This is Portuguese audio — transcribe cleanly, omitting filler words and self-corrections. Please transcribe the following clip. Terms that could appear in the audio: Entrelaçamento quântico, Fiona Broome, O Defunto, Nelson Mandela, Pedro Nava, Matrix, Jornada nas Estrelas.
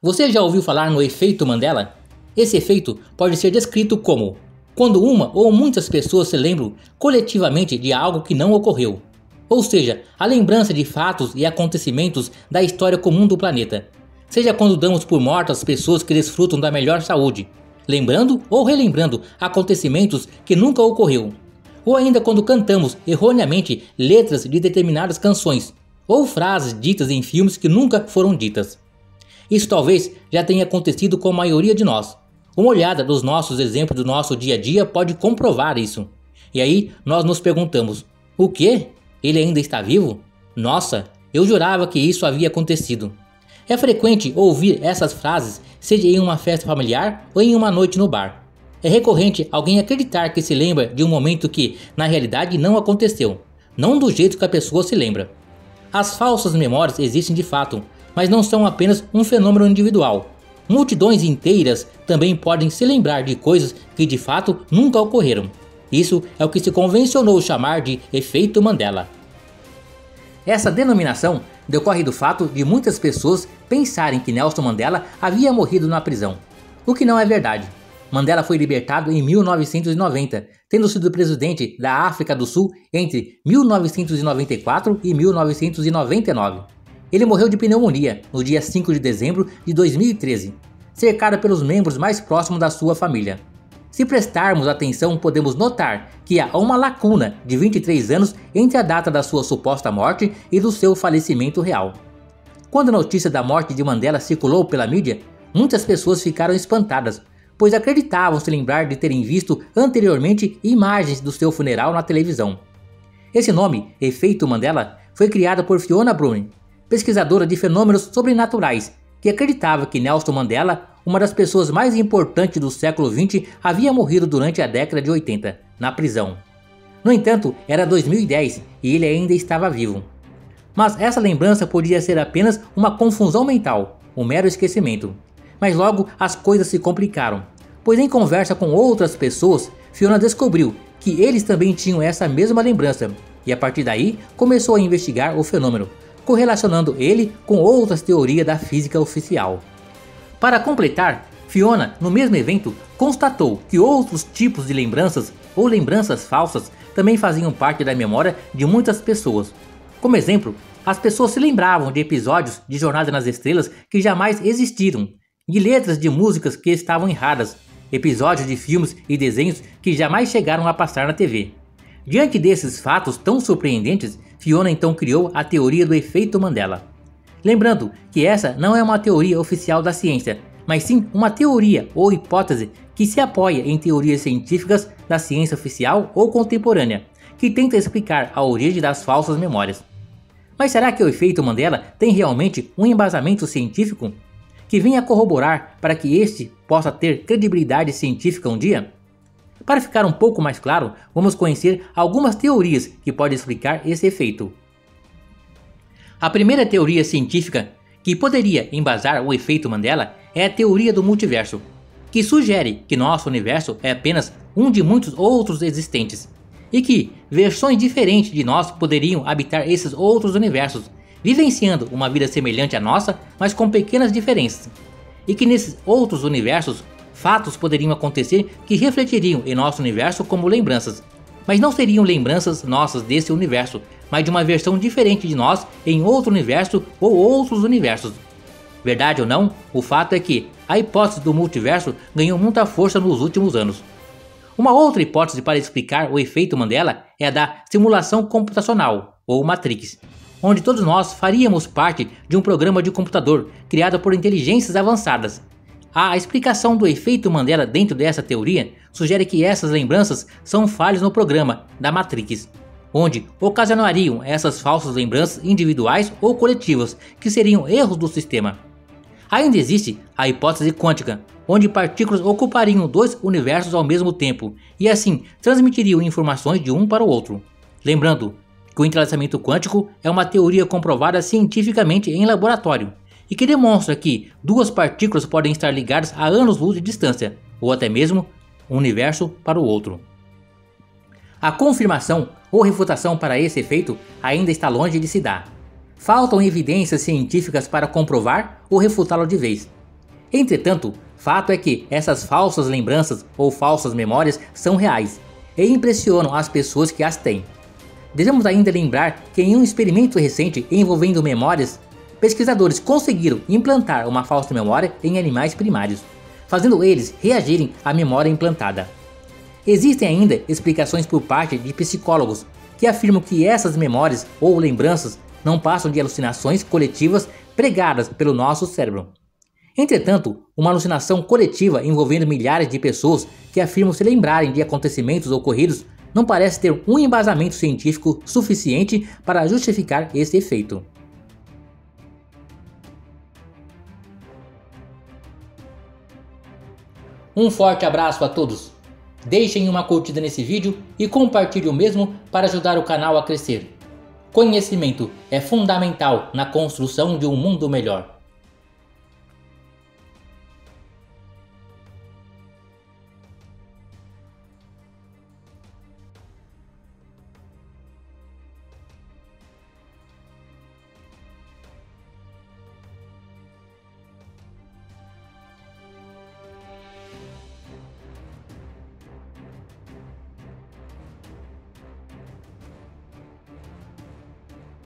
Você já ouviu falar no efeito Mandela? Esse efeito pode ser descrito como quando uma ou muitas pessoas se lembram coletivamente de algo que não ocorreu, ou seja, a lembrança de fatos e acontecimentos da história comum do planeta, seja quando damos por mortas pessoas que desfrutam da melhor saúde, lembrando ou relembrando acontecimentos que nunca ocorreu, ou ainda quando cantamos erroneamente letras de determinadas canções, ou frases ditas em filmes que nunca foram ditas. Isso talvez já tenha acontecido com a maioria de nós. Uma olhada dos nossos exemplos do nosso dia a dia pode comprovar isso. E aí nós nos perguntamos, o quê? Ele ainda está vivo? Nossa, eu jurava que isso havia acontecido. É frequente ouvir essas frases, seja em uma festa familiar ou em uma noite no bar. É recorrente alguém acreditar que se lembra de um momento que, na realidade, não aconteceu. Não do jeito que a pessoa se lembra. As falsas memórias existem de fato, mas não são apenas um fenômeno individual. Multidões inteiras também podem se lembrar de coisas que de fato nunca ocorreram. Isso é o que se convencionou chamar de efeito Mandela. Essa denominação decorre do fato de muitas pessoas pensarem que Nelson Mandela havia morrido na prisão, o que não é verdade. Mandela foi libertado em 1990, tendo sido presidente da África do Sul entre 1994 e 1999. Ele morreu de pneumonia no dia 5 de dezembro de 2013, cercado pelos membros mais próximos da sua família. Se prestarmos atenção, podemos notar que há uma lacuna de 23 anos entre a data da sua suposta morte e do seu falecimento real. Quando a notícia da morte de Mandela circulou pela mídia, muitas pessoas ficaram espantadas, pois acreditavam se lembrar de terem visto anteriormente imagens do seu funeral na televisão. Esse nome, efeito Mandela, foi criado por Fiona Broome, pesquisadora de fenômenos sobrenaturais, que acreditava que Nelson Mandela, uma das pessoas mais importantes do século XX, havia morrido durante a década de 80, na prisão. No entanto, era 2010 e ele ainda estava vivo. Mas essa lembrança podia ser apenas uma confusão mental, um mero esquecimento. Mas logo as coisas se complicaram, pois em conversa com outras pessoas, Fiona descobriu que eles também tinham essa mesma lembrança, e a partir daí começou a investigar o fenômeno, correlacionando ele com outras teorias da física oficial. Para completar, Fiona, no mesmo evento, constatou que outros tipos de lembranças ou lembranças falsas também faziam parte da memória de muitas pessoas. Como exemplo, as pessoas se lembravam de episódios de Jornada nas Estrelas que jamais existiram, de letras de músicas que estavam erradas, episódios de filmes e desenhos que jamais chegaram a passar na TV. Diante desses fatos tão surpreendentes, Fiona então criou a teoria do efeito Mandela. Lembrando que essa não é uma teoria oficial da ciência, mas sim uma teoria ou hipótese que se apoia em teorias científicas da ciência oficial ou contemporânea, que tenta explicar a origem das falsas memórias. Mas será que o efeito Mandela tem realmente um embasamento científico que venha corroborar para que este possa ter credibilidade científica um dia? Para ficar um pouco mais claro, vamos conhecer algumas teorias que podem explicar esse efeito. A primeira teoria científica que poderia embasar o efeito Mandela é a teoria do multiverso, que sugere que nosso universo é apenas um de muitos outros existentes, e que versões diferentes de nós poderiam habitar esses outros universos, vivenciando uma vida semelhante à nossa, mas com pequenas diferenças, e que nesses outros universos, fatos poderiam acontecer que refletiriam em nosso universo como lembranças, mas não seriam lembranças nossas desse universo, mas de uma versão diferente de nós em outro universo ou outros universos. Verdade ou não, o fato é que a hipótese do multiverso ganhou muita força nos últimos anos. Uma outra hipótese para explicar o efeito Mandela é a da simulação computacional, ou Matrix, onde todos nós faríamos parte de um programa de computador criado por inteligências avançadas. A explicação do efeito Mandela dentro dessa teoria sugere que essas lembranças são falhas no programa da Matrix, onde ocasionariam essas falsas lembranças individuais ou coletivas, que seriam erros do sistema. Ainda existe a hipótese quântica, onde partículas ocupariam dois universos ao mesmo tempo e assim transmitiriam informações de um para o outro. Lembrando que o entrelaçamento quântico é uma teoria comprovada cientificamente em laboratório e que demonstra que duas partículas podem estar ligadas a anos-luz de distância, ou até mesmo um universo para o outro. A confirmação ou refutação para esse efeito ainda está longe de se dar. Faltam evidências científicas para comprovar ou refutá-lo de vez. Entretanto, fato é que essas falsas lembranças ou falsas memórias são reais e impressionam as pessoas que as têm. Devemos ainda lembrar que em um experimento recente envolvendo memórias, pesquisadores conseguiram implantar uma falsa memória em animais primários, fazendo eles reagirem à memória implantada. Existem ainda explicações por parte de psicólogos que afirmam que essas memórias ou lembranças não passam de alucinações coletivas pregadas pelo nosso cérebro. Entretanto, uma alucinação coletiva envolvendo milhares de pessoas que afirmam se lembrarem de acontecimentos ocorridos não parece ter um embasamento científico suficiente para justificar esse efeito. Um forte abraço a todos! Deixem uma curtida nesse vídeo e compartilhe o mesmo para ajudar o canal a crescer. Conhecimento é fundamental na construção de um mundo melhor.